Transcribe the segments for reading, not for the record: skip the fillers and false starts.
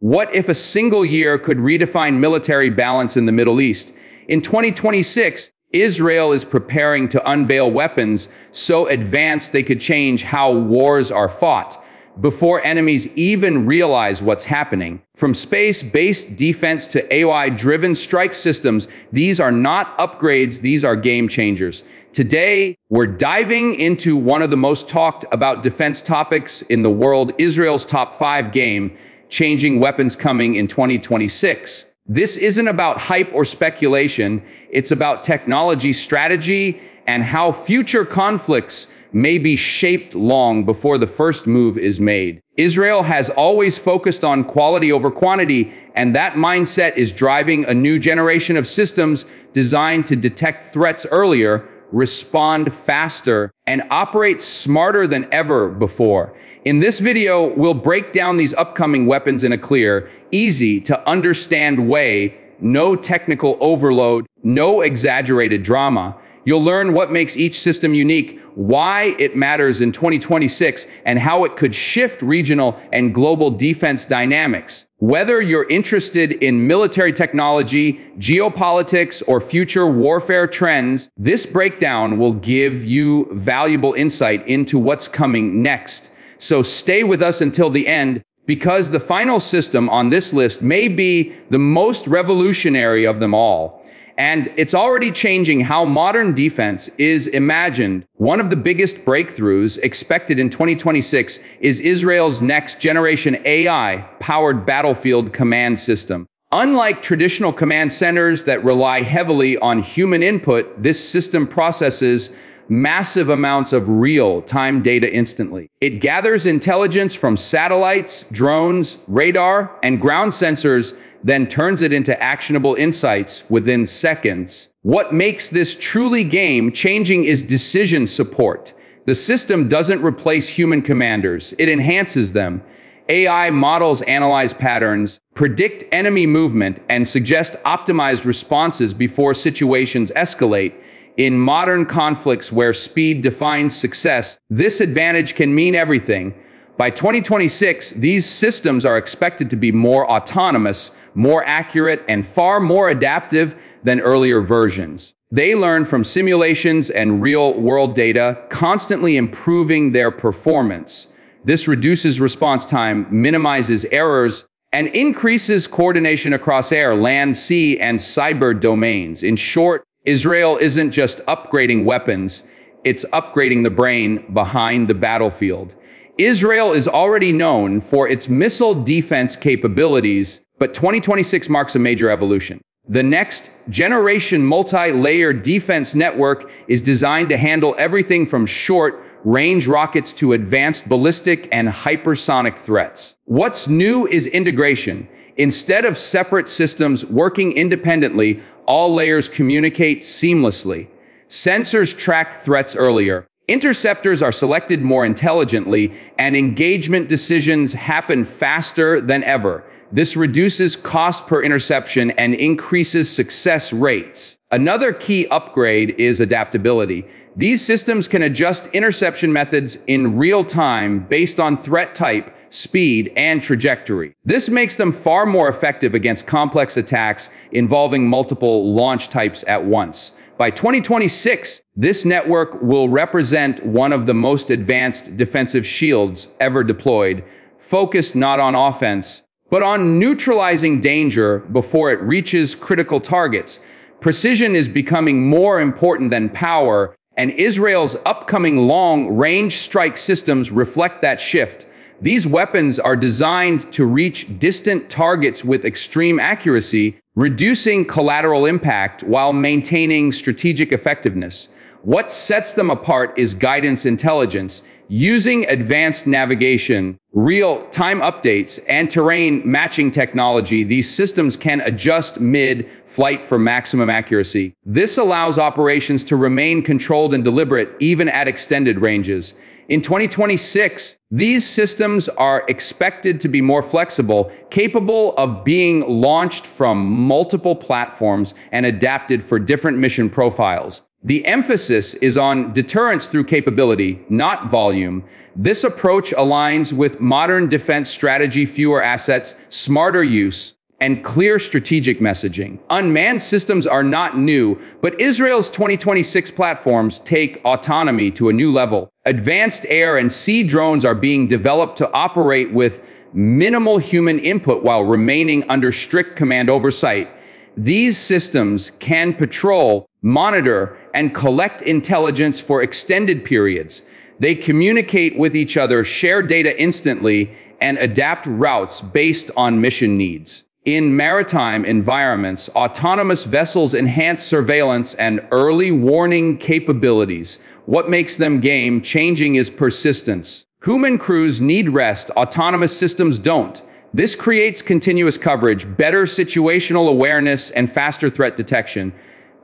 What if a single year could redefine military balance in the Middle East? In 2026, Israel is preparing to unveil weapons so advanced they could change how wars are fought before enemies even realize what's happening. From space-based defense to AI-driven strike systems, these are not upgrades, these are game changers. Today, we're diving into one of the most talked about defense topics in the world, Israel's top 5 game, changing weapons coming in 2026. This isn't about hype or speculation. It's about technology, strategy, and how future conflicts may be shaped long before the first move is made. Israel has always focused on quality over quantity, and that mindset is driving a new generation of systems designed to detect threats earlier, respond faster, and operate smarter than ever before. In this video, we'll break down these upcoming weapons in a clear, easy to understand way, no technical overload, no exaggerated drama. You'll learn what makes each system unique, why it matters in 2026, and how it could shift regional and global defense dynamics. Whether you're interested in military technology, geopolitics, or future warfare trends, this breakdown will give you valuable insight into what's coming next. So stay with us until the end, because the final system on this list may be the most revolutionary of them all. And it's already changing how modern defense is imagined. One of the biggest breakthroughs expected in 2026 is Israel's next-generation AI-powered battlefield command system. Unlike traditional command centers that rely heavily on human input, this system processes massive amounts of real-time data instantly. It gathers intelligence from satellites, drones, radar, and ground sensors, then turns it into actionable insights within seconds. What makes this truly game-changing is decision support. The system doesn't replace human commanders, it enhances them. AI models analyze patterns, predict enemy movement, and suggest optimized responses before situations escalate. In modern conflicts where speed defines success, this advantage can mean everything. By 2026, these systems are expected to be more autonomous, more accurate, and far more adaptive than earlier versions. They learn from simulations and real-world data, constantly improving their performance. This reduces response time, minimizes errors, and increases coordination across air, land, sea, and cyber domains. In short, Israel isn't just upgrading weapons, it's upgrading the brain behind the battlefield. Israel is already known for its missile defense capabilities, but 2026 marks a major evolution. The next generation multi-layered defense network is designed to handle everything from short-range rockets to advanced ballistic and hypersonic threats. What's new is integration. Instead of separate systems working independently, all layers communicate seamlessly. Sensors track threats earlier. Interceptors are selected more intelligently, and engagement decisions happen faster than ever. This reduces cost per interception and increases success rates. Another key upgrade is adaptability. These systems can adjust interception methods in real time based on threat type, speed, and trajectory. This makes them far more effective against complex attacks involving multiple launch types at once. By 2026, this network will represent one of the most advanced defensive shields ever deployed, focused not on offense, but on neutralizing danger before it reaches critical targets. Precision is becoming more important than power, and Israel's upcoming long-range strike systems reflect that shift. These weapons are designed to reach distant targets with extreme accuracy, reducing collateral impact while maintaining strategic effectiveness. What sets them apart is guidance intelligence, using advanced navigation, real-time updates, and terrain-matching technology. These systems can adjust mid-flight for maximum accuracy. This allows operations to remain controlled and deliberate, even at extended ranges. In 2026, these systems are expected to be more flexible, capable of being launched from multiple platforms and adapted for different mission profiles. The emphasis is on deterrence through capability, not volume. This approach aligns with modern defense strategy: fewer assets, smarter use, and clear strategic messaging. Unmanned systems are not new, but Israel's 2026 platforms take autonomy to a new level. Advanced air and sea drones are being developed to operate with minimal human input while remaining under strict command oversight. These systems can patrol, monitor, and collect intelligence for extended periods. They communicate with each other, share data instantly, and adapt routes based on mission needs. In maritime environments, autonomous vessels enhance surveillance and early warning capabilities. What makes them game-changing is persistence. Human crews need rest, autonomous systems don't. This creates continuous coverage, better situational awareness, and faster threat detection.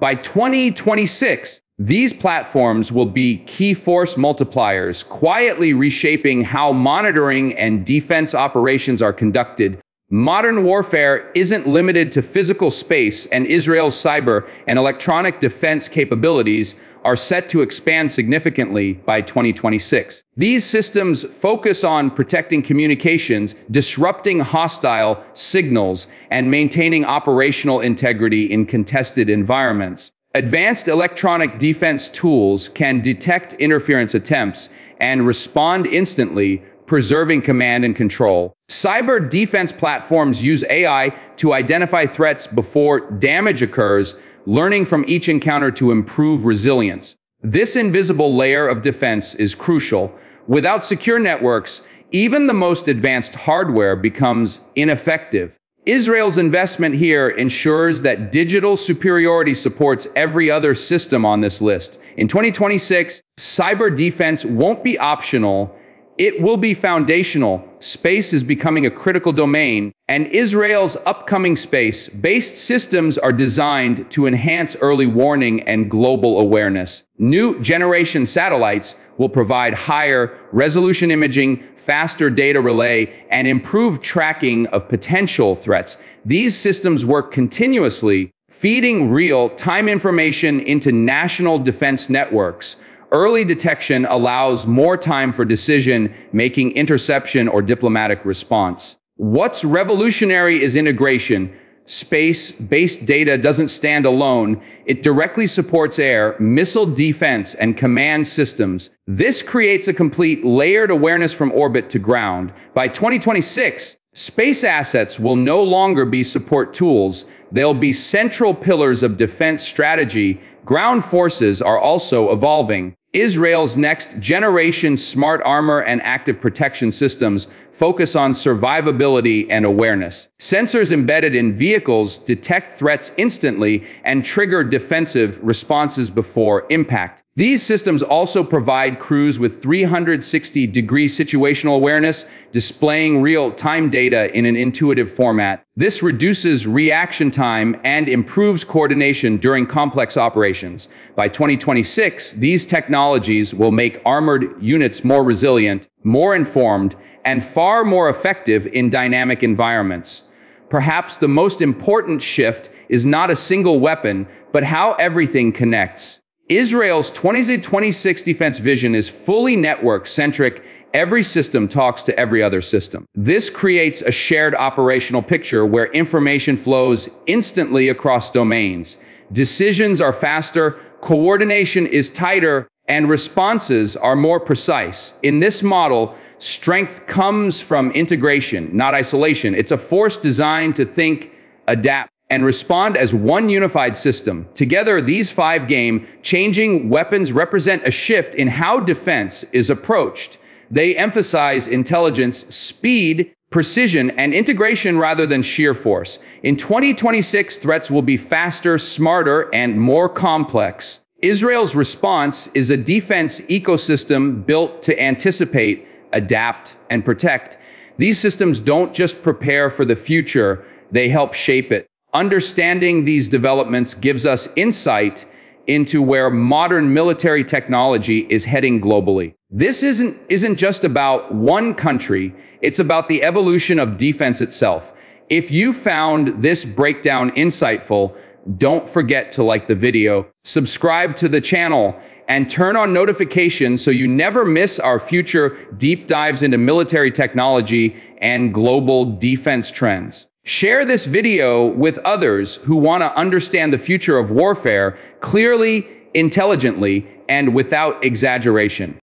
By 2026, these platforms will be key force multipliers, quietly reshaping how monitoring and defense operations are conducted. Modern warfare isn't limited to physical space, and Israel's cyber and electronic defense capabilities are set to expand significantly by 2026. These systems focus on protecting communications, disrupting hostile signals, and maintaining operational integrity in contested environments. Advanced electronic defense tools can detect interference attempts and respond instantly, preserving command and control. Cyber defense platforms use AI to identify threats before damage occurs, learning from each encounter to improve resilience. This invisible layer of defense is crucial. Without secure networks, even the most advanced hardware becomes ineffective. Israel's investment here ensures that digital superiority supports every other system on this list. In 2026, cyber defense won't be optional. It will be foundational. Space is becoming a critical domain, and Israel's upcoming space-based systems are designed to enhance early warning and global awareness. New generation satellites will provide higher resolution imaging, faster data relay, and improved tracking of potential threats. These systems work continuously, feeding real-time information into national defense networks. Early detection allows more time for decision-making, interception, or diplomatic response. What's revolutionary is integration. Space-based data doesn't stand alone. It directly supports air, missile defense, and command systems. This creates a complete layered awareness from orbit to ground. By 2026, space assets will no longer be support tools. They'll be central pillars of defense strategy. Ground forces are also evolving. Israel's next-generation smart armor and active protection systems focus on survivability and awareness. Sensors embedded in vehicles detect threats instantly and trigger defensive responses before impact. These systems also provide crews with 360-degree situational awareness, displaying real-time data in an intuitive format. This reduces reaction time and improves coordination during complex operations. By 2026, these technologies will make armored units more resilient, more informed, and far more effective in dynamic environments. Perhaps the most important shift is not a single weapon, but how everything connects. Israel's 2026 defense vision is fully network-centric. Every system talks to every other system. This creates a shared operational picture where information flows instantly across domains. Decisions are faster, coordination is tighter, and responses are more precise. In this model, strength comes from integration, not isolation. It's a force designed to think, adapt, and respond as one unified system. Together, these five game-changing weapons represent a shift in how defense is approached. They emphasize intelligence, speed, precision, and integration rather than sheer force. In 2026, threats will be faster, smarter, and more complex. Israel's response is a defense ecosystem built to anticipate, adapt, and protect. These systems don't just prepare for the future, they help shape it. Understanding these developments gives us insight into where modern military technology is heading globally. This isn't just about one country, it's about the evolution of defense itself. If you found this breakdown insightful, Don't forget to like the video, subscribe to the channel, and turn on notifications so you never miss our future deep dives into military technology and global defense trends. Share this video with others who want to understand the future of warfare clearly, intelligently, and without exaggeration.